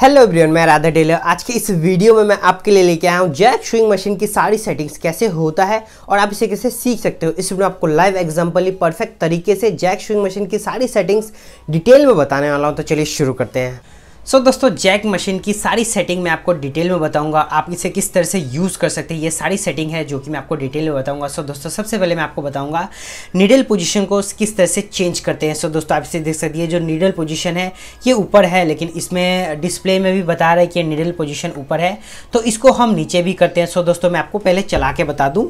Hello everyone, मैं Radha Taylor. आज के इस वीडियो में मैं आपके लिए लेके आया हूँ जैक स्विंग मशीन की सारी सेटिंग्स कैसे होता है और आप इसे कैसे सीख सकते हो। इस वीडियो में आपको लाइव एग्जांपल ही परफेक्ट तरीके से जैक स्विंग मशीन की सारी सेटिंग्स डिटेल में बताने वाला हूँ। तो चलिए शुरू करते हैं। सो दोस्तों, जैक मशीन की सारी सेटिंग मैं आपको डिटेल में बताऊंगा, आप इसे किस तरह से यूज़ कर सकते हैं। ये सारी सेटिंग है जो कि मैं आपको डिटेल में बताऊंगा। सो दोस्तों, सबसे पहले मैं आपको बताऊंगा नीडल पोजीशन को किस तरह से चेंज करते हैं। सो दोस्तों, आप इसे देख सकते हैं, जो नीडल पोजीशन है ये ऊपर है, लेकिन इसमें डिस्प्ले में भी बता रहा है कि नीडल पोजीशन ऊपर है, तो इसको हम नीचे भी करते हैं। सो दोस्तों, मैं आपको पहले चला के बता दूँ,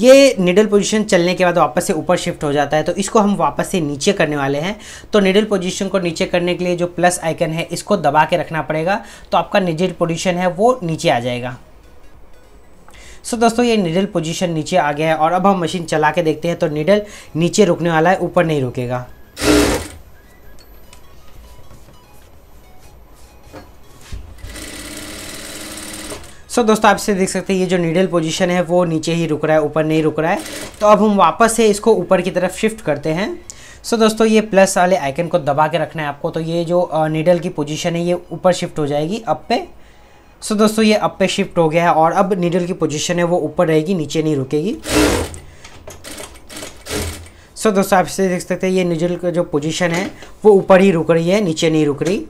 ये निडल पोजीशन चलने के बाद वापस से ऊपर शिफ्ट हो जाता है, तो इसको हम वापस से नीचे करने वाले हैं। तो निडल पोजीशन को नीचे करने के लिए जो प्लस आइकन है इसको दबा के रखना पड़ेगा, तो आपका निडल पोजीशन है वो नीचे आ जाएगा। सो दोस्तों, ये निडल पोजीशन नीचे आ गया है और अब हम मशीन चला के देखते हैं। तो निडल नीचे रुकने वाला है, ऊपर नहीं रुकेगा। सो दोस्तों, आप इसे देख सकते हैं, ये जो नीडल पोजीशन है वो नीचे ही रुक रहा है, ऊपर नहीं रुक रहा है। तो अब हम वापस से इसको ऊपर की तरफ शिफ्ट करते हैं। सो दोस्तों, ये प्लस वाले आइकन को दबा के रखना है आपको, तो ये जो नीडल की पोजीशन है ये ऊपर शिफ्ट हो जाएगी, अप पे। सो दोस्तों, ये अप पे शिफ्ट हो गया है और अब नीडल की पोजीशन है वो ऊपर रहेगी, नीचे नहीं रुकेगी। सो दोस्तों, आप इसे देख सकते हैं, ये नीडल का जो पोजीशन है वो ऊपर ही रुक रही है, नीचे नहीं रुक रही।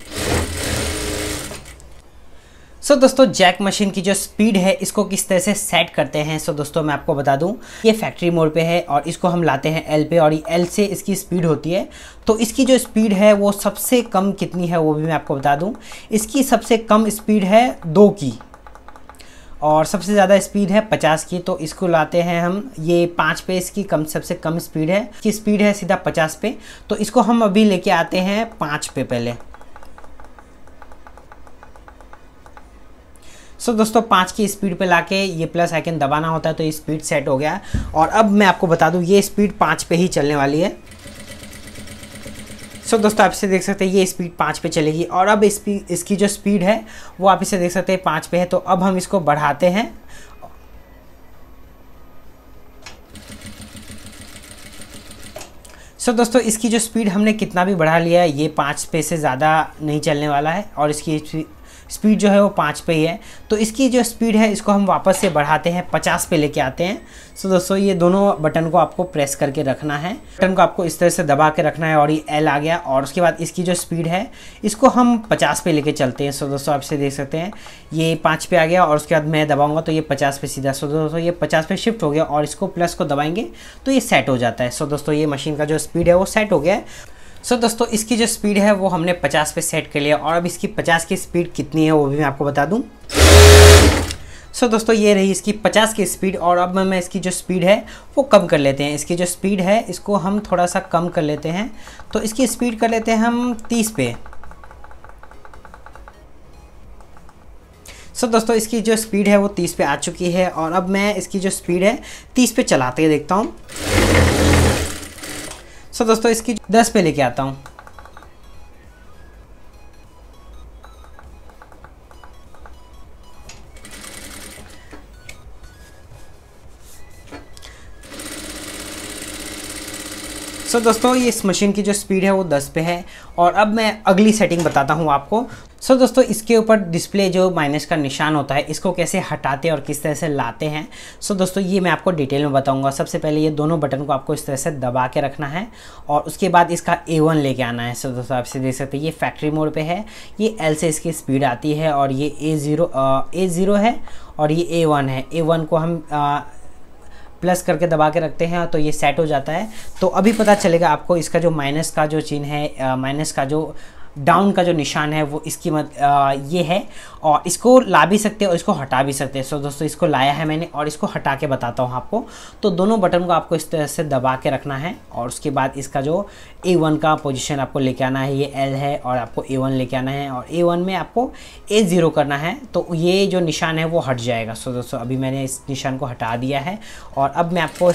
सो दोस्तों, जैक मशीन की जो स्पीड है इसको किस तरह से सेट करते हैं। सो दोस्तों, मैं आपको बता दूं, ये फैक्ट्री मोड पे है और इसको हम लाते हैं एल पे, और ये एल से इसकी स्पीड होती है। तो इसकी जो स्पीड है वो सबसे कम कितनी है वो भी मैं आपको बता दूं। इसकी सबसे कम स्पीड है 2 की और सबसे ज़्यादा स्पीड है 50 की। तो इसको लाते हैं हम ये 5 पे, इसकी कम सबसे कम स्पीड है, इसकी स्पीड है सीधा 50 पे। तो इसको हम अभी लेके आते हैं 5 पे पहले। सो दोस्तों, 5 की स्पीड पे लाके ये प्लस आइकन दबाना होता है, तो ये स्पीड सेट हो गया। और अब मैं आपको बता दूं, ये स्पीड 5 पे ही चलने वाली है। सो दोस्तों, आप इसे देख सकते हैं, ये स्पीड 5 पे चलेगी और अब इसकी जो स्पीड है वो आप इसे देख सकते हैं 5 पे है। तो अब हम इसको बढ़ाते हैं। सो दोस्तों, इसकी जो स्पीड हमने कितना भी बढ़ा लिया है, ये 5 पे से ज़्यादा नहीं चलने वाला है और इसकी स्पीड जो है वो 5 पे ही है। तो इसकी जो स्पीड है इसको हम वापस से बढ़ाते हैं, 50 पे लेके आते हैं। सो दोस्तों, ये दोनों बटन को आपको प्रेस करके रखना है, बटन को आपको इस तरह से दबा के रखना है और ये एल आ गया। और उसके बाद इसकी जो स्पीड है इसको हम 50 पे लेके चलते हैं। सो दोस्तों, आप इसे देख सकते हैं, ये 5 पे आ गया और उसके बाद मैं दबाऊँगा तो ये 50 पे सीधा। सो दोस्तों, ये 50 पे शिफ्ट हो गया और इसको प्लस को दबाएंगे तो ये सेट हो जाता है। सो दोस्तों, ये मशीन का जो स्पीड है वो सेट हो गया है। सो दोस्तों, इसकी जो स्पीड है वो हमने 50 पे सेट कर लिया और अब इसकी 50 की स्पीड कितनी है वो भी मैं आपको बता दूं। सो दोस्तों, ये रही इसकी 50 की स्पीड और अब मैं इसकी जो स्पीड है वो कम कर लेते हैं। इसकी जो स्पीड है इसको हम थोड़ा सा कम कर लेते हैं, तो इसकी स्पीड कर लेते हैं हम 30 पे। सो दोस्तों, इसकी जो स्पीड है वो 30 पे आ चुकी है और अब मैं इसकी जो स्पीड है 30 पे चलाते हुए देखता हूँ। सो दोस्तों, इसकी 10 पे लेके आता हूँ। सो दोस्तों, ये इस मशीन की जो स्पीड है वो 10 पे है और अब मैं अगली सेटिंग बताता हूँ आपको। सो दोस्तों, इसके ऊपर डिस्प्ले जो माइनस का निशान होता है इसको कैसे हटाते हैं और किस तरह से लाते हैं। सो दोस्तों, ये मैं आपको डिटेल में बताऊंगा। सबसे पहले ये दोनों बटन को आपको इस तरह से दबा के रखना है और उसके बाद इसका A1 लेके आना है। सो दोस्तों, आप इसे देख सकते हैं, ये फैक्ट्री मोड पे है, ये L से इसकी स्पीड आती है और ये A0 है और ये A1 है। A1 को हम प्लस करके दबा के रखते हैं तो ये सेट हो जाता है। तो अभी पता चलेगा आपको इसका जो माइनस का जो चिन्ह है, माइनस का जो डाउन का जो निशान है वो इसकी ये है और इसको ला भी सकते हैं और इसको हटा भी सकते हैं। सो दोस्तों, इसको लाया है मैंने और इसको हटा के बताता हूँ आपको। तो दोनों बटन को आपको इस तरह से दबा के रखना है और उसके बाद इसका जो A1 का पोजीशन आपको लेके आना है, ये L है और आपको A1 लेके आना है और A1 में आपको A0 करना है, तो ये जो निशान है वो हट जाएगा। सो दोस्तों, अभी मैंने इस निशान को हटा दिया है और अब मैं आपको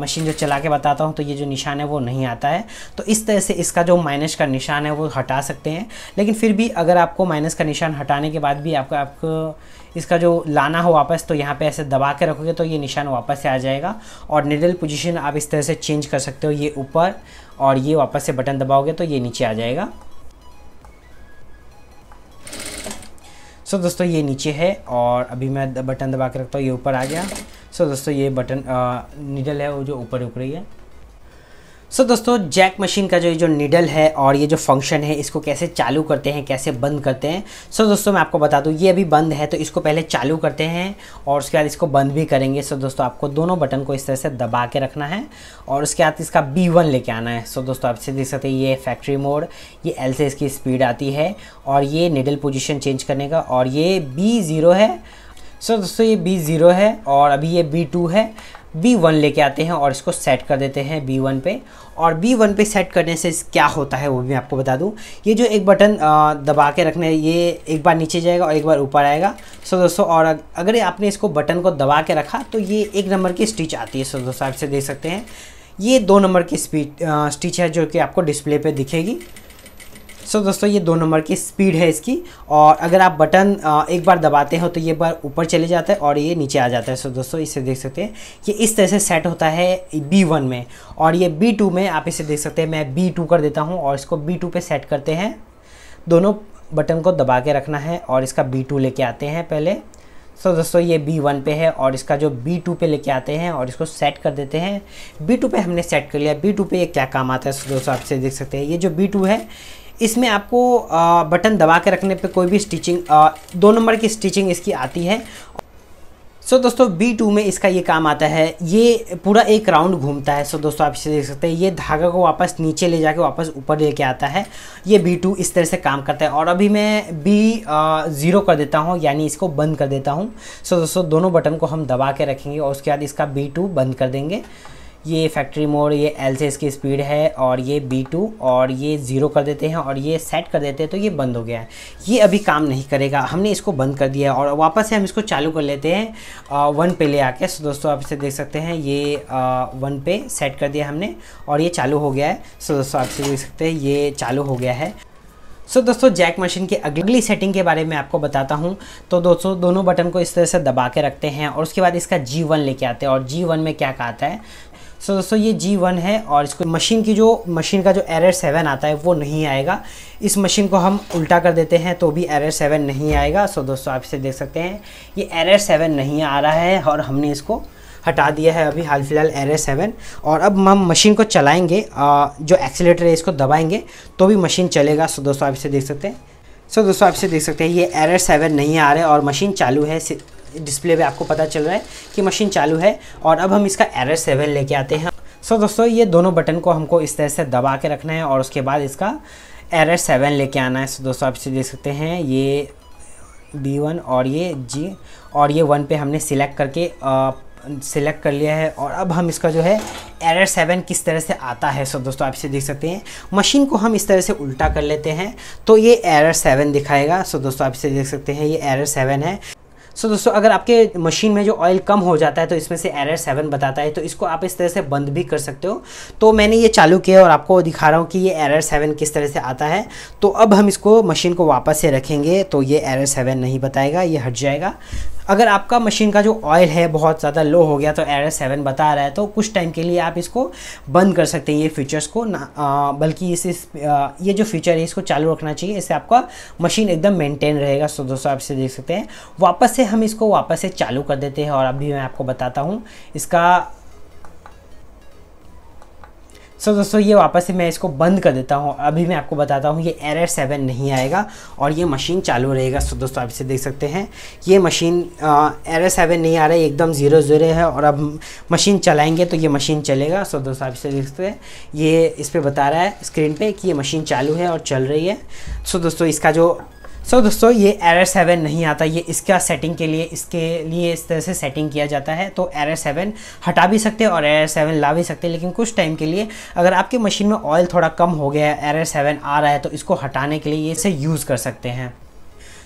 मशीन जो चला के बताता हूँ, तो ये जो निशान है वो नहीं आता है। तो इस तरह से इसका जो माइनस का निशान है वो हटा सकते हैं, लेकिन फिर भी अगर आपको माइनस का निशान हटाने के बाद भी आपको इसका जो लाना हो वापस, तो यहाँ पे ऐसे दबा के रखोगे तो ये निशान वापस से आ जाएगा। और निडल पोजीशन आप इस तरह से चेंज कर सकते हो, ये ऊपर और ये वापस से बटन दबाओगे तो ये नीचे आ जाएगा। सो दोस्तों ये नीचे है और अभी मैं बटन दबा के रखता हूँ, ये ऊपर आ गया। सो दोस्तों ये बटन नीडल है वो जो ऊपर उठ रही है। सो दोस्तों जैक मशीन का जो नीडल है और ये जो फंक्शन है इसको कैसे चालू करते हैं कैसे बंद करते हैं। सो दोस्तों मैं आपको बता दूं ये अभी बंद है तो इसको पहले चालू करते हैं और उसके बाद इसको बंद भी करेंगे। सो दोस्तों आपको दोनों बटन को इस तरह से दबा के रखना है और उसके बाद इसका B1 लेके आना है। सो दोस्तों आपसे देख सकते हैं ये फैक्ट्री मोड, ये L से इसकी स्पीड आती है और ये नीडल पोजिशन चेंज करने का, और ये B0 है। सो दोस्तों ये B0 है और अभी ये B2 है। B1 लेके आते हैं और इसको सेट कर देते हैं B1 पे, और B1 पे सेट करने से क्या होता है वो भी मैं आपको बता दूं। ये जो एक बटन दबा के रखने, ये एक बार नीचे जाएगा और एक बार ऊपर आएगा। सो दोस्तों और अगर आपने इसको बटन को दबा के रखा तो ये 1 नंबर की स्टिच आती है। सो दोस्तों आपसे देख सकते हैं ये 2 नंबर की स्टिच है जो कि आपको डिस्प्ले पर दिखेगी। सो दोस्तों ये 2 नंबर की स्पीड है इसकी, और अगर आप बटन एक बार दबाते हो तो ये बार ऊपर चले जाता है और ये नीचे आ जाता है। सो दोस्तों इसे देख सकते हैं ये इस तरह से सेट होता है B1 में, और ये B2 में आप इसे देख सकते हैं। मैं B2 कर देता हूं और इसको B2 पे सेट करते हैं। दोनों बटन को दबा के रखना है और इसका B2 लेके आते हैं पहले। सो दोस्तों ये B1 पे है और इसका जो B2 पे लेके आते हैं और इसको सेट कर देते हैं। B2 पे हमने सेट कर लिया। B2 पे ये क्या काम आता है। सो दोस्तों आपसे देख सकते हैं ये जो B2 है इसमें आपको बटन दबा के रखने पे कोई भी स्टिचिंग 2 नंबर की स्टिचिंग इसकी आती है। सो दोस्तों B2 में इसका ये काम आता है, ये पूरा एक राउंड घूमता है। सो दोस्तों आप इसे देख सकते हैं ये धागा को वापस नीचे ले जाके वापस ऊपर लेके आता है। ये B2 इस तरह से काम करता है, और अभी मैं B0 कर देता हूँ यानी इसको बंद कर देता हूँ। सो दोस्तों दोनों बटन को हम दबा के रखेंगे और उसके बाद इसका B2 बंद कर देंगे। ये फैक्ट्री मोड, ये L से इसकी स्पीड है, और ये B2 और ये 0 कर देते हैं और ये सेट कर देते हैं तो ये बंद हो गया है। ये अभी काम नहीं करेगा, हमने इसको बंद कर दिया और वापस से हम इसको चालू कर लेते हैं 1 पे ले आके। सो दोस्तों आप इसे देख सकते हैं ये 1 पे सेट कर दिया हमने और ये चालू हो गया है। सो दोस्तों आप इसे देख सकते हैं ये चालू हो गया है। सो दोस्तों जैक मशीन की अगली सेटिंग के बारे में आपको बताता हूँ। तो दोस्तों दोनों बटन को इस तरह से दबा के रखते हैं और उसके बाद इसका G1 लेके आते हैं, और G1 में क्या कहता है। सो दोस्तों ये G1 है और इसको मशीन का जो एरर 7 आता है वो नहीं आएगा। इस मशीन को हम उल्टा कर देते हैं तो भी एरर 7 नहीं आएगा। सो दोस्तों आप इसे देख सकते हैं ये एरर 7 नहीं आ रहा है और हमने इसको हटा दिया है अभी हाल फिलहाल एरर 7। और अब हम मशीन को चलाएंगे, जो एक्सीलेटर है इसको दबाएंगे तो भी मशीन चलेगा। सो दोस्तों आप इसे देख सकते हैं। सो दोस्तों आप इसे देख सकते हैं ये एरर 7 नहीं आ रहे और मशीन चालू है। डिस्प्ले पे आपको पता चल रहा है कि मशीन चालू है, और अब हम इसका एरर 7 लेके आते हैं। सो दोस्तों ये दोनों बटन को हमको इस तरह से दबा के रखना है और उसके बाद इसका एरर 7 लेके आना है। सो दोस्तों आप इसे देख सकते हैं ये B1 और ये G और ये 1 पे हमने सिलेक्ट कर लिया है, और अब हम इसका जो है एरर 7 किस तरह से आता है। सो दोस्तों आप इसे देख सकते हैं मशीन को हम इस तरह से उल्टा कर लेते हैं तो ये एरर 7 दिखाएगा। सो दोस्तों आप इसे देख सकते हैं ये एरर 7 है। सो दोस्तों अगर आपके मशीन में जो ऑयल कम हो जाता है तो इसमें से एरर 7 बताता है, तो इसको आप इस तरह से बंद भी कर सकते हो। तो मैंने ये चालू किया और आपको दिखा रहा हूँ कि ये एरर 7 किस तरह से आता है। तो अब हम इसको मशीन को वापस से रखेंगे तो ये एरर 7 नहीं बताएगा, ये हट जाएगा। अगर आपका मशीन का जो ऑयल है बहुत ज़्यादा लो हो गया तो एरर 7 बता रहा है, तो कुछ टाइम के लिए आप इसको बंद कर सकते हैं ये फीचर्स को ना, बल्कि ये जो फीचर है इसको चालू रखना चाहिए, इससे आपका मशीन एकदम मेंटेन रहेगा। सो दोस्तों आप इसे देख सकते हैं वापस से हम इसको वापस से चालू कर देते हैं, और अभी मैं आपको बताता हूँ इसका। सो दोस्तों ये वापस से मैं इसको बंद कर देता हूँ, अभी मैं आपको बताता हूँ ये एरर 7 नहीं आएगा और ये मशीन चालू रहेगा। सो दोस्तों आप इसे देख सकते हैं ये मशीन एरर 7 नहीं आ रहा है, एकदम 0 है, और अब मशीन चलाएंगे तो ये मशीन चलेगा। सो दोस्तों आप इसे देख सकते हैं ये इस पर बता रहा है स्क्रीन पे कि ये मशीन चालू है और चल रही है। सो दोस्तों इसका जो दोस्तों ये एरर 7 नहीं आता, ये इसका सेटिंग के लिए इस तरह से सेटिंग किया जाता है। तो एरर 7 हटा भी सकते हैं और एरर 7 ला भी सकते हैं, लेकिन कुछ टाइम के लिए अगर आपके मशीन में ऑयल थोड़ा कम हो गया है, एरर 7 आ रहा है, तो इसको हटाने के लिए इसे यूज़ कर सकते हैं।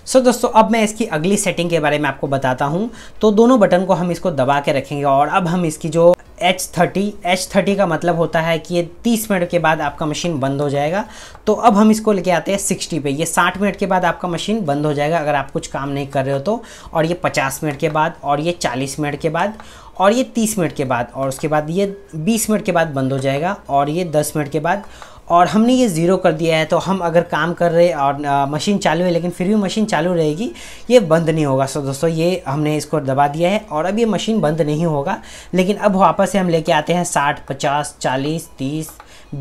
सो दोस्तों अब मैं इसकी अगली सेटिंग के बारे में आपको बताता हूँ। तो दोनों बटन को हम इसको दबा के रखेंगे, और अब हम इसकी जो H30 का मतलब होता है कि ये 30 मिनट के बाद आपका मशीन बंद हो जाएगा। तो अब हम इसको लेके आते हैं 60 पे, ये 60 मिनट के बाद आपका मशीन बंद हो जाएगा अगर आप कुछ काम नहीं कर रहे हो तो, और ये 50 मिनट के बाद, और ये 40 मिनट के बाद, और ये 30 मिनट के बाद, और उसके बाद ये 20 मिनट के बाद बंद हो जाएगा, और ये 10 मिनट के बाद, और हमने ये ज़ीरो कर दिया है। तो हम अगर काम कर रहे और मशीन चालू है लेकिन फिर भी मशीन चालू रहेगी, ये बंद नहीं होगा। सो दोस्तों ये हमने इसको दबा दिया है और अब ये मशीन बंद नहीं होगा। लेकिन अब वापस से हम लेके आते हैं 60, 50, 40, 30,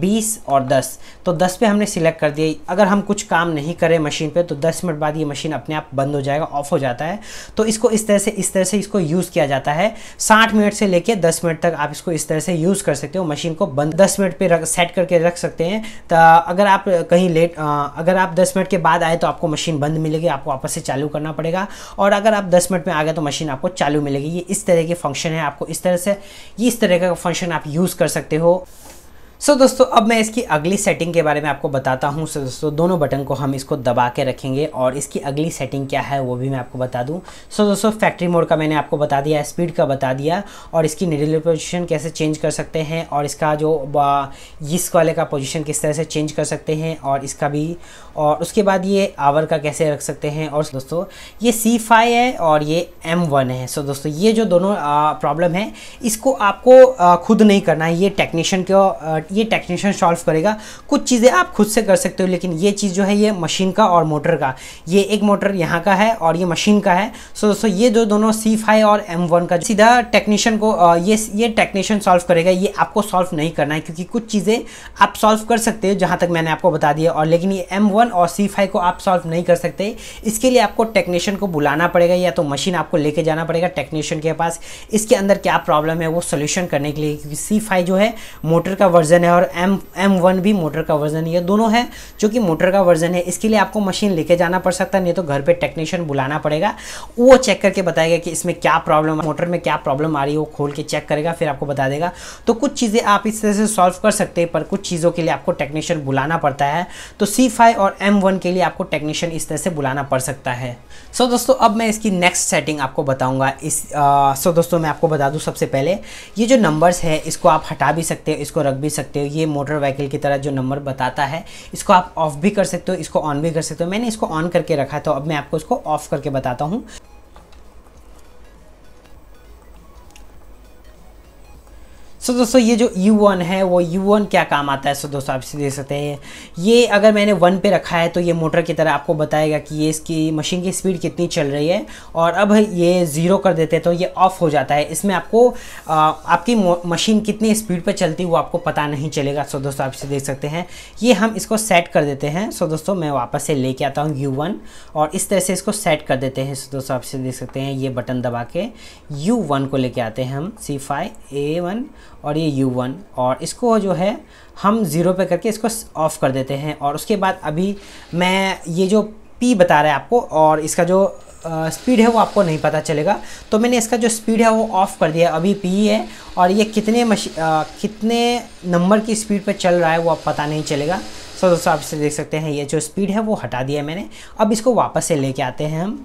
20 और 10। तो 10 पे हमने सिलेक्ट कर दिया। अगर हम कुछ काम नहीं करें मशीन पे तो 10 मिनट बाद ये मशीन अपने आप बंद हो जाएगा, ऑफ हो जाता है। तो इसको इस तरह से इसको यूज़ किया जाता है। 60 मिनट से लेके 10 मिनट तक आप इसको इस तरह से यूज़ कर सकते हो। मशीन को बंद 10 मिनट पे सेट करके रख सकते हैं। तो अगर आप कहीं अगर आप 10 मिनट के बाद आए तो आपको मशीन बंद मिलेगी, आपको वापस से चालू करना पड़ेगा। और अगर आप 10 मिनट में आ गए तो मशीन आपको चालू मिलेगी। ये इस तरह के फंक्शन है। आपको इस तरह का फंक्शन आप यूज़ कर सकते हो। सो दोस्तों अब मैं इसकी अगली सेटिंग के बारे में आपको बताता हूँ। सो दोस्तों दोनों बटन को हम इसको दबा के रखेंगे और इसकी अगली सेटिंग क्या है वो भी मैं आपको बता दूँ। सो दोस्तों फैक्ट्री मोड का मैंने आपको बता दिया, स्पीड का बता दिया, और इसकी निडल पोजीशन कैसे चेंज कर सकते हैं, और इसका जो इस वाले का पोजीशन किस तरह से चेंज कर सकते हैं, और इसका भी, और उसके बाद ये आवर का कैसे रख सकते हैं। और दोस्तों ये C5 है और ये M1 है। सो दोस्तों ये जो दोनों प्रॉब्लम है इसको आपको खुद नहीं करना है, ये टेक्नीशियन को सॉल्व करेगा। कुछ चीज़ें आप खुद से कर सकते हो, लेकिन ये चीज़ जो है ये मशीन का और मोटर का, ये एक मोटर यहाँ का है और ये मशीन का है। सो दोस्तों ये जो दोनों C5 और M1 का सीधा टेक्नीशियन को ये टेक्नीशियन सॉल्व करेगा, ये आपको सॉल्व नहीं करना है। क्योंकि कुछ चीज़ें आप सॉल्व कर सकते हो जहाँ तक मैंने आपको बता दिया, और लेकिन ये M1 और C5 को आप सॉल्व नहीं कर सकते। इसके लिए आपको टेक्नीशियन को बुलाना पड़ेगा, या तो मशीन आपको लेके जाना पड़ेगा टेक्नीशियन के पास, इसके अंदर क्या प्रॉब्लम है वो सोल्यूशन करने के लिए। क्योंकि C5 जो है मोटर का वर्जन है और M1 भी मोटर का वर्जन, ये दोनों है जो कि मोटर का वर्जन है। इसके लिए आपको मशीन लेके जाना पड़ सकता है, नहीं तो घर पे टेक्नीशियन बुलाना पड़ेगा। वो चेक करके बताएगा कि इसमें क्या प्रॉब्लम, मोटर में क्या प्रॉब्लम आ रही है, वो खोल के चेक करेगा फिर आपको बता देगा। तो कुछ चीज़ें आप इस तरह से सॉल्व कर सकते हैं, पर कुछ चीज़ों के लिए आपको टेक्नीशियन बुलाना पड़ता है। तो C5 और M1 के लिए आपको टेक्नीशियन इस तरह से बुलाना पड़ सकता है। सो दोस्तों अब मैं इसकी नेक्स्ट सेटिंग आपको बताऊँगा। सो दोस्तों मैं आपको बता दूँ सबसे पहले ये जो नंबर्स है इसको आप हटा भी सकते हो, इसको रख भी सकते हो। ये मोटर व्हीकल की तरह जो नंबर बताता है इसको आप ऑफ भी कर सकते हो, इसको ऑन भी कर सकते हो। मैंने इसको ऑन करके रखा है, तो अब मैं आपको इसको ऑफ करके बताता हूँ। सो दोस्तों ये जो U1 है वो U1 क्या काम आता है। सो दोस्तों आप इसे देख सकते हैं, ये अगर मैंने 1 पे रखा है तो ये मोटर की तरह आपको बताएगा कि ये इसकी मशीन की स्पीड कितनी चल रही है। और अब ये ज़ीरो कर देते हैं तो ये ऑफ़ हो जाता है। इसमें आपको आपकी मशीन कितनी स्पीड पे चलती है वो आपको पता नहीं चलेगा। सो दोस्तों आप इसे देख सकते हैं, ये हम इसको सेट कर देते हैं। सो दोस्तों मैं वापस से लेके आता हूँ U1 और इस तरह से इसको सेट कर देते हैं। सो दोस्तों आप इसे देख सकते हैं, ये बटन दबा के U1 को लेके आते हैं हम, C5 A1 और ये U1, और इसको जो है हम ज़ीरो पे करके इसको ऑफ़ कर देते हैं। और उसके बाद अभी मैं ये जो P बता रहा है आपको, और इसका जो स्पीड है वो आपको नहीं पता चलेगा, तो मैंने इसका जो स्पीड है वो ऑफ़ कर दिया। अभी P है और ये कितने नंबर की स्पीड पे चल रहा है वो आप पता नहीं चलेगा। सो दोस्तों आप इसे देख सकते हैं, ये जो स्पीड है वो हटा दिया मैंने। अब इसको वापस से लेके आते हैं हम,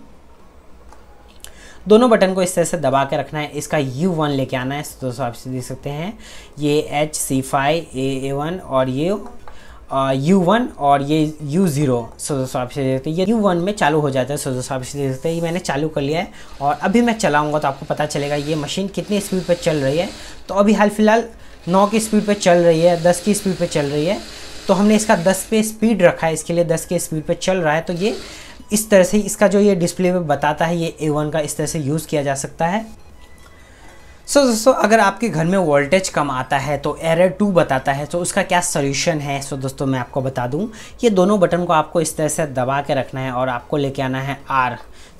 दोनों बटन को इस तरह से दबा के रखना है, इसका U1 लेके आना है। तो दोस्तों आप देख सकते हैं, ये C5 A1 और ये U1 और ये U0। सो दोस्तों आप देख सकते हैं ये U1 में चालू हो जाता है। सो दोस्तों आप देख सकते हैं ये मैंने चालू कर लिया है, और अभी मैं चलाऊंगा तो आपको पता चलेगा ये मशीन कितनी स्पीड पर चल रही है। तो अभी हाल फिलहाल 9 की स्पीड पर चल रही है, 10 की स्पीड पर चल रही है। तो हमने इसका 10 पे स्पीड रखा है, इसके लिए 10 की स्पीड पर चल रहा है। तो ये इस तरह से इसका जो ये डिस्प्ले में बताता है, ये A1 का इस तरह से यूज़ किया जा सकता है। सो दोस्तों अगर आपके घर में वोल्टेज कम आता है तो एरर 2 बताता है, तो उसका क्या सोल्यूशन है। सो दोस्तों मैं आपको बता दूं, ये दोनों बटन को आपको इस तरह से दबा के रखना है और आपको लेके आना है R।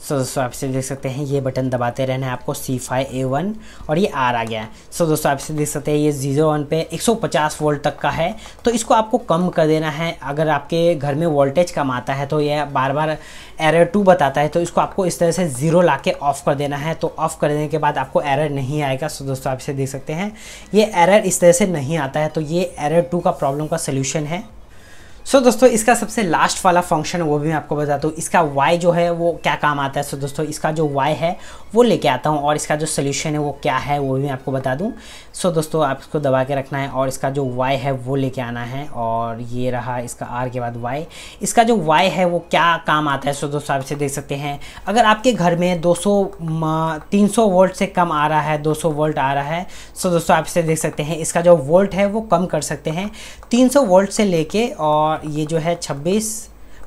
सो दोस्तों आप इसे देख सकते हैं, ये बटन दबाते रहना है आपको, C5 A1 और ये R आ गया है। सो दोस्तों आप इसे देख सकते हैं, ये 01 पे 150 वोल्ट तक का है, तो इसको आपको कम कर देना है। अगर आपके घर में वोल्टेज कम आता है तो यह बार बार एरर 2 बताता है, तो इसको आपको इस तरह से 0 ला के ऑफ़ कर देना है। तो ऑफ़ कर देने के बाद आपको एरर नहीं आएगा। सो दोस्तों आप इसे देख सकते हैं, ये एरर इस तरह से नहीं आता है। तो ये एरर 2 का प्रॉब्लम का सोल्यूशन है। सो दोस्तों इसका सबसे लास्ट वाला फंक्शन वो भी मैं आपको बताता हूँ। इसका y जो है वो क्या काम आता है। सो दोस्तों इसका जो y है वो लेके आता हूँ और इसका जो सोल्यूशन है वो क्या है वो भी मैं आपको बता दूँ। सो दोस्तों आप इसको दबा के रखना है और इसका जो y है वो लेके आना है और ये रहा इसका r के बाद y। इसका जो y है वो क्या काम आता है। सो दोस्तों आप इसे देख सकते हैं, अगर आपके घर में 200-300 वोल्ट से कम आ रहा है, 200 वोल्ट आ रहा है, सो दोस्तों आप इसे देख सकते हैं इसका जो वोल्ट है वो कम कर सकते हैं 300 वोल्ट से लेके, और ये जो है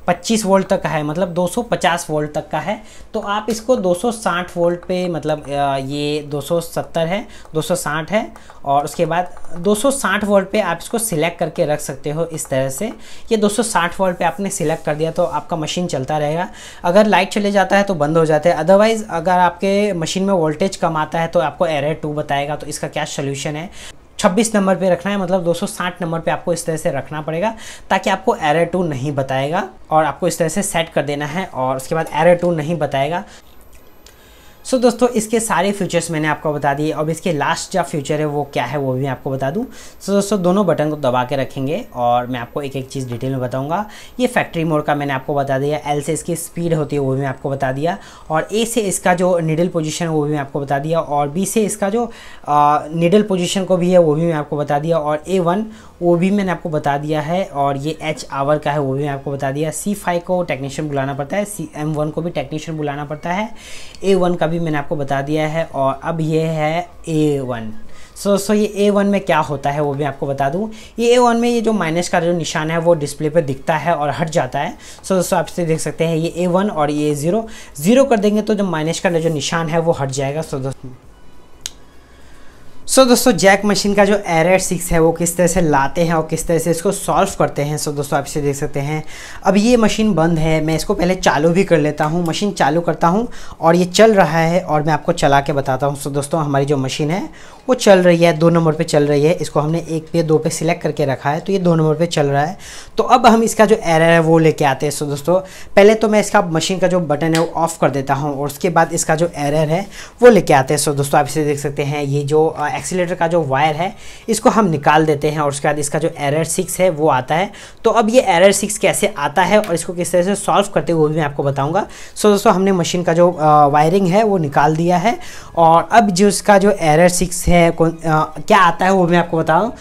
25 वोल्ट तक का है, मतलब 250 वोल्ट तक का है। तो आप इसको 260 वोल्ट पे, मतलब ये 270 है, 260 है, और उसके बाद 260 वोल्ट पे आप इसको सिलेक्ट करके रख सकते हो इस तरह से। ये 260 वोल्ट पे आपने सिलेक्ट कर दिया तो आपका मशीन चलता रहेगा। अगर लाइट चले जाता है तो बंद हो जाता है, अदरवाइज़ अगर आपके मशीन में वोल्टेज कम आता है तो आपको एरर 2 बताएगा। तो इसका क्या सोल्यूशन है, 26 नंबर पे रखना है, मतलब 260 नंबर पे आपको इस तरह से रखना पड़ेगा ताकि आपको एरर 2 नहीं बताएगा, और आपको इस तरह से सेट कर देना है और उसके बाद एरर 2 नहीं बताएगा। सो दोस्तों इसके सारे फीचर्स मैंने आपको बता दिए। अब इसके लास्ट जो फीचर है वो क्या है वो भी आपको बता दूं। सो दोस्तों दोनों बटन को दबा के रखेंगे और मैं आपको एक एक चीज़ डिटेल में बताऊंगा। ये फैक्ट्री मोड का मैंने आपको बता दिया, L से इसकी स्पीड होती है वो भी मैं आपको बता दिया, और A से इसका जो निडल पोजिशन है वो भी मैं आपको बता दिया, और B से इसका जो निडल पोजिशन को भी है वो भी मैं आपको बता दिया, और A1 वो भी मैंने आपको बता दिया है, और ये H आवर का है वो भी मैं आपको बता दिया। C5 को टेक्नीशियन बुलाना पड़ता है, M1 को भी टेक्नीशियन बुलाना पड़ता है, A1 का मैंने आपको बता दिया है, और अब ये है A1। सो ये A1 में क्या होता है वो भी आपको बता दूं। ये A1 में ये जो माइनस का जो निशान है वो डिस्प्ले पर दिखता है और हट जाता है। सो दोस्तों आप इसे देख सकते हैं, ये A1 और ये ज़ीरो कर देंगे तो जो माइनस का जो निशान है वो हट जाएगा। सो दोस्तों जैक मशीन का जो एरर 6 है वो किस तरह से लाते हैं और किस तरह से इसको सॉल्व करते हैं। सो दोस्तों आप इसे देख सकते हैं। अब ये मशीन बंद है, मैं इसको पहले चालू भी कर लेता हूँ, मशीन चालू करता हूँ और ये चल रहा है और मैं आपको चला के बताता हूँ। सो दोस्तों हमारी जो मशीन है वो चल रही है, 2 नंबर पर चल रही है, इसको हमने 1 पे 2 पे सिलेक्ट करके रखा है तो ये 2 नंबर पर चल रहा है। तो अब हम इसका जो एरर है वो लेके आते हैं। सो दोस्तों पहले तो मैं इसका मशीन का जो बटन है वो ऑफ़ कर देता हूँ और उसके बाद इसका जो एरर है वो लेके आते हैं। सो दोस्तों आप इसे देख सकते हैं, ये जो एक्सीलेटर का जो वायर है इसको हम निकाल देते हैं और उसके बाद इसका जो एरर 6 है वो आता है। तो अब ये एरर 6 कैसे आता है और इसको किस तरह से सॉल्व करते हैं वो भी मैं आपको बताऊंगा। सो दोस्तों हमने मशीन का जो वायरिंग है वो निकाल दिया है और अब जो इसका जो एरर 6 है क्या आता है वो मैं आपको बताऊँ।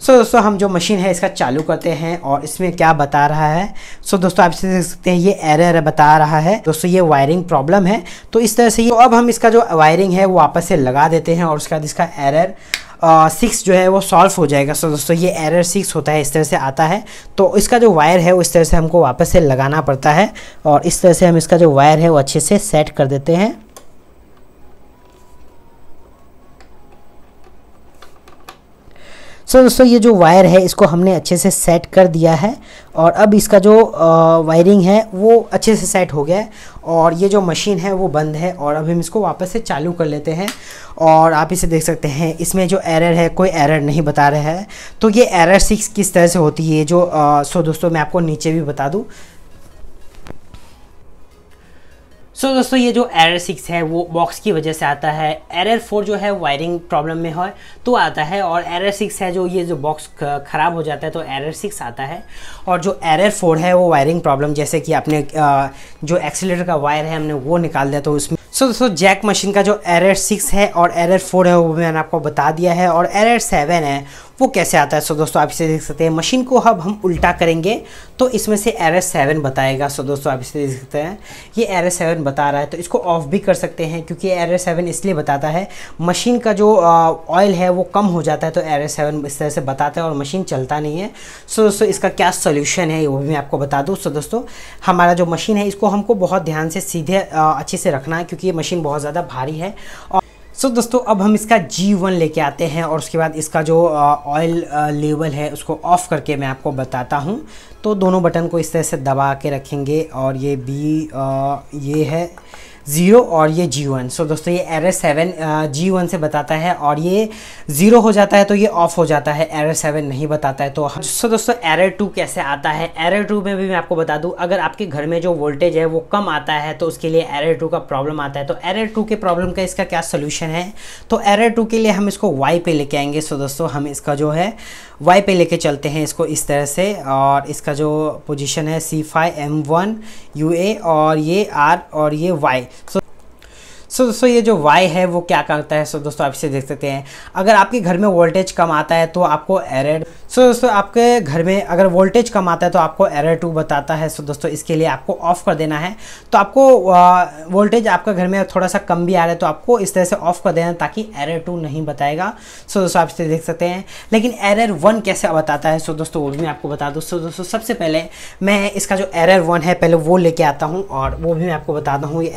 सो दोस्तों हम जो मशीन है इसका चालू करते हैं और इसमें क्या बता रहा है। सो दोस्तों आप इसे देख सकते हैं, ये एरर बता रहा है। दोस्तों ये वायरिंग प्रॉब्लम है तो इस तरह से ये, तो अब हम इसका जो वायरिंग है वो वापस से लगा देते हैं और उसके बाद इसका एरर 6 जो है वो सॉल्व हो जाएगा। सो दोस्तों ये एरर 6 होता है, इस तरह से आता है। तो इसका जो वायर है वो इस तरह से हमको वापस से लगाना पड़ता है और इस तरह से हम इसका जो वायर है वो अच्छे से सेट कर देते हैं। सो दोस्तों ये जो वायर है इसको हमने अच्छे से सेट कर दिया है और अब इसका जो वायरिंग है वो अच्छे से सेट हो गया है और ये जो मशीन है वो बंद है और अब हम इसको वापस से चालू कर लेते हैं और आप इसे देख सकते हैं। इसमें जो एरर है कोई एरर नहीं बता रहा है। तो ये एरर 6 किस तरह से होती है जो सो दोस्तों मैं आपको नीचे भी बता दूँ। सो दोस्तों ये जो एरर 6 है वो बॉक्स की वजह से आता है। एरर 4 जो है वायरिंग प्रॉब्लम में है तो आता है, और एरर 6 है जो ये जो बॉक्स ख़राब हो जाता है तो एरर 6 आता है। और जो एरर 4 है वो वायरिंग प्रॉब्लम, जैसे कि आपने जो एक्सीलेटर का वायर है हमने वो निकाल दिया तो उसमें। सो दोस्तों जैक मशीन का जो एरर 6 है और एरर 4 है वो मैंने आपको बता दिया है, और एरर 7 है वो कैसे आता है। सो दोस्तों आप इसे देख सकते हैं, मशीन को अब हम उल्टा करेंगे तो इसमें से एरर 7 बताएगा। सो दोस्तों आप इसे देख सकते हैं, ये एरर 7 बता रहा है तो इसको ऑफ भी कर सकते हैं क्योंकि एरर 7 इसलिए बताता है मशीन का जो ऑयल है वो कम हो जाता है तो एरर 7 इस तरह से बताता है और मशीन चलता नहीं है। सो दोस्तों इसका क्या सोल्यूशन है वो भी मैं आपको बता दूँ। सो दोस्तों हमारा जो मशीन है इसको हमको बहुत ध्यान से सीधे अच्छे से रखना है क्योंकि ये मशीन बहुत ज़्यादा भारी है। और सो दोस्तों अब हम इसका G1 लेके आते हैं और उसके बाद इसका जो ऑयल लेवल है उसको ऑफ़ करके मैं आपको बताता हूं। तो दोनों बटन को इस तरह से दबा के रखेंगे और ये B ये है ज़ीरो और ये G1। सो दोस्तों ये एरर 7 G1 से बताता है और ये ज़ीरो हो जाता है तो ये ऑफ हो जाता है, एरर 7 नहीं बताता है। तो दोस्तों एरर 2 कैसे आता है, एरर 2 में भी मैं आपको बता दूं, अगर आपके घर में जो वोल्टेज है वो कम आता है तो उसके लिए एरर 2 का प्रॉब्लम आता है। तो एरर 2 के प्रॉब्लम का इसका क्या सोल्यूशन है, तो एरर 2 के लिए हम इसको वाई पे लेके आएंगे। सो दोस्तों हम इसका जो है वाई पे लेके चलते हैं इसको इस तरह से, और इसका जो पोजीशन है C5 M1 UA और ये R और ये Y। सो दोस्तों ये जो Y है वो क्या करता है, सो दोस्तों आप इसे देख सकते हैं, अगर आपके घर में वोल्टेज कम आता है तो आपको एरर, सो दोस्तों आपके घर में अगर वोल्टेज कम आता है तो आपको एरर 2 बताता है। सो दोस्तों इसके लिए आपको ऑफ़ कर देना है। तो आपको वोल्टेज आपके घर में थोड़ा सा कम भी आ रहा है तो आपको इस तरह से ऑफ़ कर देना ताकि एरर 2 नहीं बताएगा। सो दोस्तों आप इसे देख सकते हैं। लेकिन एरर 1 कैसे बताता है, सो दोस्तों वो भी मैं आपको बता दूँ। सो दोस्तों सबसे पहले मैं इसका जो एरर 1 है पहले वो लेके आता हूँ और वो भी मैं आपको बताता हूँ ये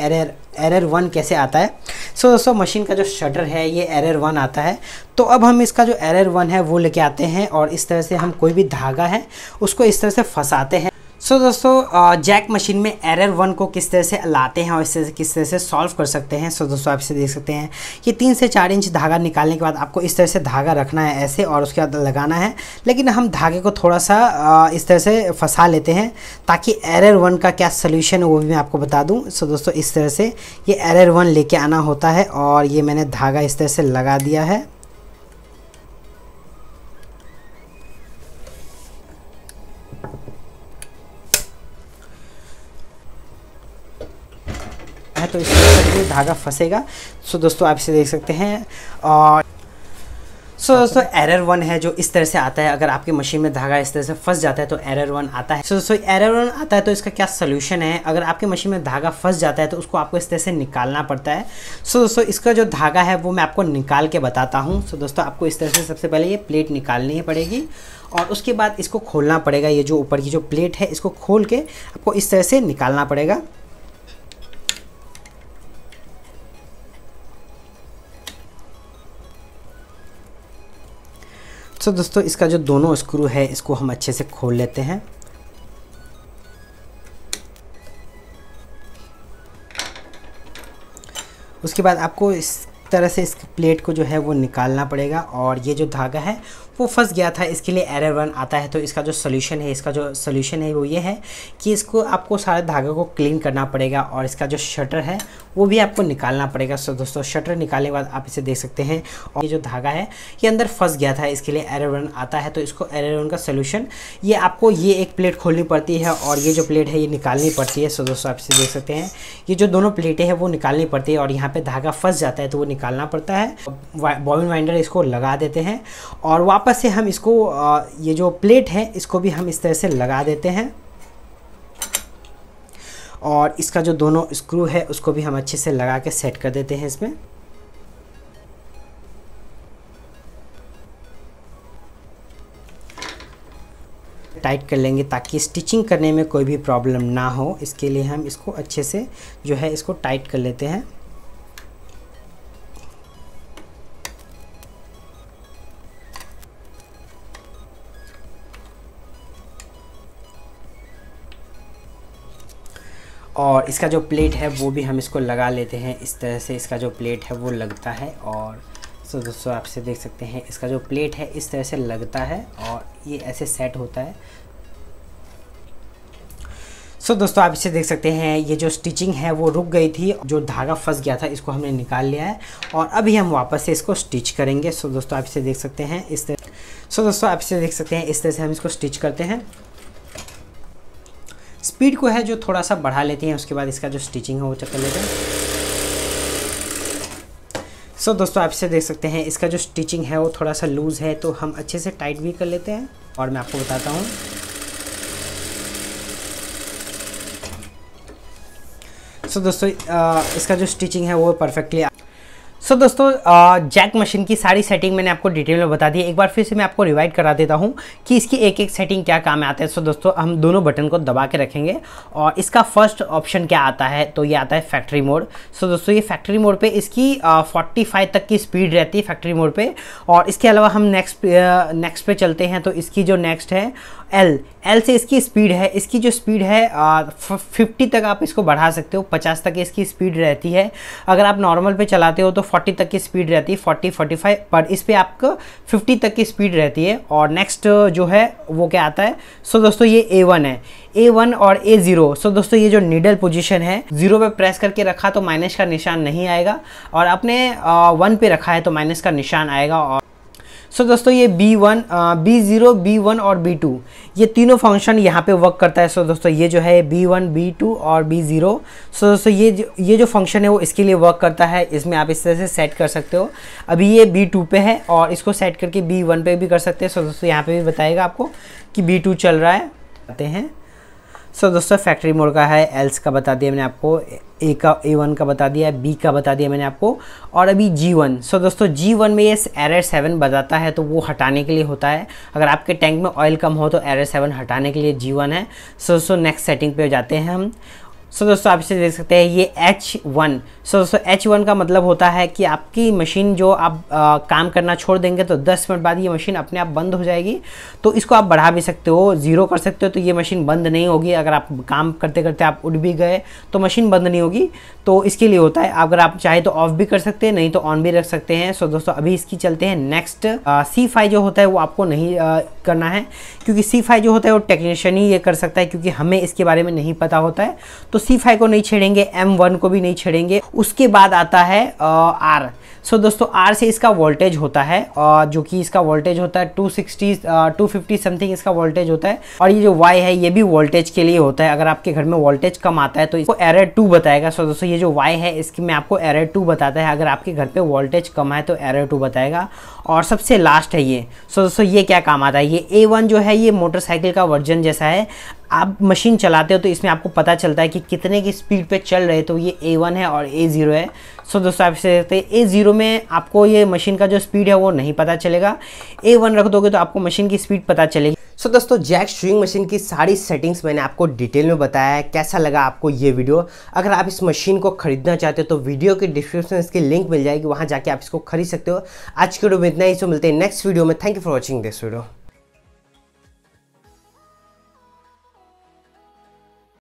एरर 1 कैसे आता है। सो दोस्तों मशीन का जो शटर है ये एरर 1 आता है। तो अब हम इसका जो एरर 1 है वो लेके आते हैं और इस तरह से हम कोई भी धागा है उसको इस तरह से फंसाते हैं। सो दोस्तों जैक मशीन में एरर 1 को किस तरह से लाते हैं और इससे किस तरह से सॉल्व कर सकते हैं। सो दोस्तों आप इसे देख सकते हैं, ये 3 से 4 इंच धागा निकालने के बाद आपको इस तरह से धागा रखना है ऐसे और उसके बाद लगाना है। लेकिन हम धागे को थोड़ा सा इस तरह से फंसा लेते हैं ताकि एरर 1 का क्या सोल्यूशन है वो भी मैं आपको बता दूँ। सो दोस्तों इस तरह से ये एरर 1 लेके आना होता है और ये मैंने धागा इस तरह से लगा दिया है। तो इस तरह से धागा फंसेगा। सो दोस्तों आप इसे देख सकते हैं। और सो दोस्तों एरर 1 है जो इस तरह से आता है, अगर आपकी मशीन में धागा इस तरह से फंस जाता है तो एरर 1 आता है। सो दोस्तों एरर 1 आता है तो इसका क्या सोल्यूशन है, अगर आपकी मशीन में धागा फंस जाता है तो उसको आपको इस तरह से निकालना पड़ता है। सो दोस्तों इसका जो धागा है वो मैं आपको निकाल के बताता हूँ। सो दोस्तों आपको इस तरह से सबसे पहले ये प्लेट निकालनी पड़ेगी और उसके बाद इसको खोलना पड़ेगा। ये जो ऊपर की जो प्लेट है इसको खोल के आपको इस तरह से निकालना पड़ेगा। तो दोस्तों इसका जो दोनों स्क्रू है इसको हम अच्छे से खोल लेते हैं। उसके बाद आपको इस तरह से इस प्लेट को जो है वो निकालना पड़ेगा और ये जो धागा है वो फंस गया था, इसके लिए एरर 1 आता है। तो इसका जो सोल्यूशन है वो ये है कि इसको आपको सारे धागे को क्लीन करना पड़ेगा और इसका जो शटर है वो भी आपको निकालना पड़ेगा। सो दोस्तों शटर निकालने के बाद आप इसे देख सकते हैं और ये जो धागा है ये अंदर फंस गया था, इसके लिए एरर 1 आता है। तो इसको एरर 1 का सोल्यूशन, ये आपको ये एक प्लेट खोलनी पड़ती है और ये जो प्लेट है ये निकालनी पड़ती है। सो दोस्तों आप इसे देख सकते हैं, ये जो दोनों प्लेटें हैं वो निकालनी पड़ती है और यहाँ पर धागा फंस जाता है तो वो निकालना पड़ता है। बॉबिन वाइंडर इसको लगा देते हैं और वापस से हम इसको ये जो प्लेट है इसको भी हम इस तरह से लगा देते हैं और इसका जो दोनों स्क्रू है उसको भी हम अच्छे से लगा के सेट कर देते हैं इसमें। टाइट कर लेंगे ताकि स्टिचिंग करने में कोई भी प्रॉब्लम ना हो, इसके लिए हम इसको अच्छे से जो है इसको टाइट कर लेते हैं। और इसका जो प्लेट है वो भी हम इसको लगा लेते हैं इस तरह से, इसका जो प्लेट है वो लगता है। और सो दोस्तों आप इसे देख सकते हैं, इसका जो प्लेट है इस तरह से लगता है और ये ऐसे सेट होता है। सो दोस्तों आप इसे देख सकते हैं, ये जो स्टिचिंग है वो रुक गई थी, जो धागा फंस गया था इसको हमने निकाल लिया है और अभी हम वापस से इसको स्टिच करेंगे। सो दोस्तों आप इसे देख सकते हैं इस तरह। सो दोस्तों आप इसे देख सकते हैं इस तरह से हम इसको स्टिच करते हैं। स्पीड को है जो थोड़ा सा बढ़ा लेते हैं, उसके बाद इसका जो स्टिचिंग है वो चेक कर लेते हैं। सो दोस्तों आप इसे देख सकते हैं, इसका जो स्टिचिंग है वो थोड़ा सा लूज़ है तो हम अच्छे से टाइट भी कर लेते हैं और मैं आपको बताता हूँ। सो दोस्तों इसका जो स्टिचिंग है वो परफेक्टली। सो दोस्तों जैक मशीन की सारी सेटिंग मैंने आपको डिटेल में बता दी। एक बार फिर से मैं आपको रिवाइड करा देता हूं कि इसकी एक एक सेटिंग क्या काम आता है। सो दोस्तों हम दोनों बटन को दबा के रखेंगे और इसका फर्स्ट ऑप्शन क्या आता है, तो ये आता है फैक्ट्री मोड। सो दोस्तों ये फैक्ट्री मोड पे इसकी 45 तक की स्पीड रहती है फैक्ट्री मोड पर। और इसके अलावा हम नेक्स्ट पे चलते हैं तो इसकी जो नेक्स्ट है एल, एल से इसकी स्पीड है, इसकी जो स्पीड है 50 तक आप इसको बढ़ा सकते हो, 50 तक इसकी स्पीड रहती है। अगर आप नॉर्मल पे चलाते हो तो 40 तक की स्पीड रहती है, 40-45, पर इस पर आपको 50 तक की स्पीड रहती है। और नेक्स्ट जो है वो क्या आता है, सो दोस्तों ये A1 है, A1 और A0। सो दोस्तों ये जो नीडल पोजीशन है, 0 पे प्रेस करके रखा तो माइनस का निशान नहीं आएगा, और अपने 1 पे रखा है तो माइनस का निशान आएगा। और सो दोस्तों ये B1, B0, B1 और B2 ये तीनों फंक्शन यहाँ पे वर्क करता है। सो दोस्तों ये जो है B1, B2 और B0, सो दोस्तों ये जो फंक्शन है वो इसके लिए वर्क करता है। इसमें आप इस तरह से सेट कर सकते हो। अभी ये B2 पे है और इसको सेट करके B1 पे भी कर सकते हैं। सो दोस्तों यहाँ पे भी बताएगा आपको कि B2 चल रहा है, आते हैं। सो दोस्तों फैक्ट्री मोड का है, एल्स का बता दिया मैंने आपको, ए का, A1 का बता दिया, B का बता दिया मैंने आपको, और अभी G1। सो दोस्तों G1 में ये एरर 7 बताता है, तो वो हटाने के लिए होता है। अगर आपके टैंक में ऑयल कम हो तो एरर 7 हटाने के लिए G1 है। सो दोस्तों नेक्स्ट सेटिंग पे जाते हैं हम। सो दोस्तों आप इसे देख सकते हैं, ये H1। सो दोस्तों H1 का मतलब होता है कि आपकी मशीन जो आप काम करना छोड़ देंगे तो 10 मिनट बाद ये मशीन अपने आप बंद हो जाएगी। तो इसको आप बढ़ा भी सकते हो, 0 कर सकते हो तो ये मशीन बंद नहीं होगी। अगर आप काम करते करते आप उठ भी गए तो मशीन बंद नहीं होगी, तो इसके लिए होता है। अगर आप चाहे तो ऑफ भी कर सकते हैं, नहीं तो ऑन भी रख सकते हैं। सो दोस्तों अभी इसकी चलते हैं नेक्स्ट। C5 जो होता है वो आपको नहीं करना है, क्योंकि C5 जो होता है वो टेक्नीशियन ही ये कर सकता है, क्योंकि हमें इसके बारे में नहीं पता होता है। तो C5 को नहीं छेड़ेंगे, M1 को भी नहीं छेड़ेंगे। उसके बाद आता है R। सो दोस्तों R से इसका वोल्टेज होता है, जो कि इसका वोल्टेज होता है 250 समथिंग इसका वोल्टेज होता है। और ये जो Y है ये भी वोल्टेज के लिए होता है। अगर आपके घर में वोल्टेज कम आता है तो इसको एरर 2 बताएगा। सो दोस्तों ये जो Y है इसकी में आपको एरर 2 बताता है। अगर आपके घर पर वोल्टेज कम है तो एरर 2 बताएगा। और सबसे लास्ट है ये। सो दोस्तों ये क्या काम आता है, ये A1 जो है ये मोटरसाइकिल का वर्जन जैसा है। आप मशीन चलाते हो तो इसमें आपको पता चलता है कि कितने की स्पीड पे चल रहे, तो ये A1 है और A0 है। सो दोस्तों आप इसे देखते हैं, A0 में आपको ये मशीन का जो स्पीड है वो नहीं पता चलेगा, A1 रख दोगे तो आपको मशीन की स्पीड पता चलेगी। सो दोस्तों जैक स्विंग मशीन की सारी सेटिंग्स मैंने आपको डिटेल में बताया है। कैसा लगा आपको ये वीडियो? अगर आप इस मशीन को खरीदना चाहते हो तो वीडियो के डिस्क्रिप्शन में इसकी लिंक मिल जाएगी, वहाँ जाके आप इसको खरीद सकते हो। आज के वीडियो में इतना ही, सो मिलते हैं नेक्स्ट वीडियो में। Thank you for watching this video.